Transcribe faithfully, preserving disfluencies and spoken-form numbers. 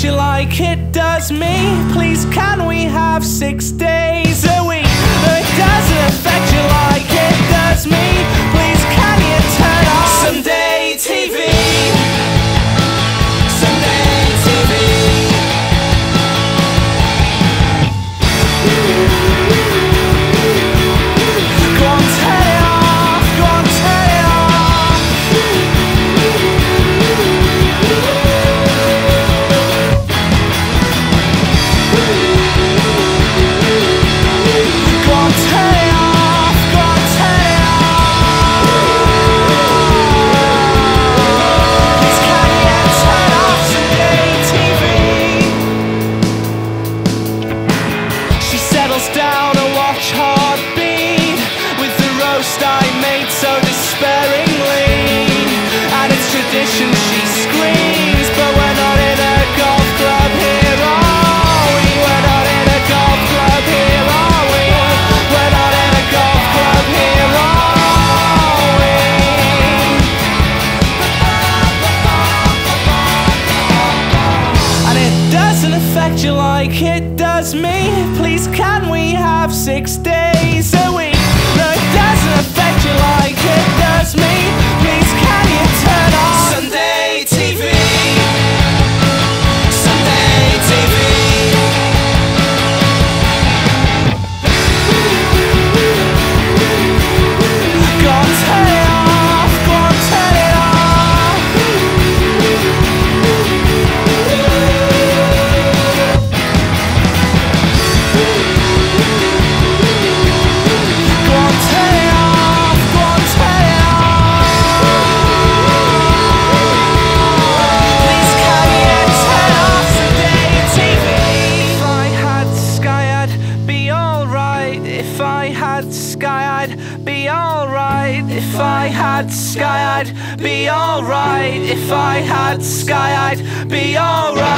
treat you like it does me. Please can we have six days a week that doesn't affect you like it does me? Please can you turn on Sunday T V? Down and watch Heartbeat with the roast I made so despairingly. And it's tradition, she screams, but we're not in a golf club here, are we? We're not in a golf club here, are we? We're not in a golf club here, are we? And it doesn't affect you like it does me. Please can we have six days a week that doesn't affect you like it does me? Please can you turn on Sunday T V? Sunday T V. Go on, turn it off, go on, turn it off. Sky, I'd be alright. If I had sky, I'd be alright. If I had sky, I'd be alright.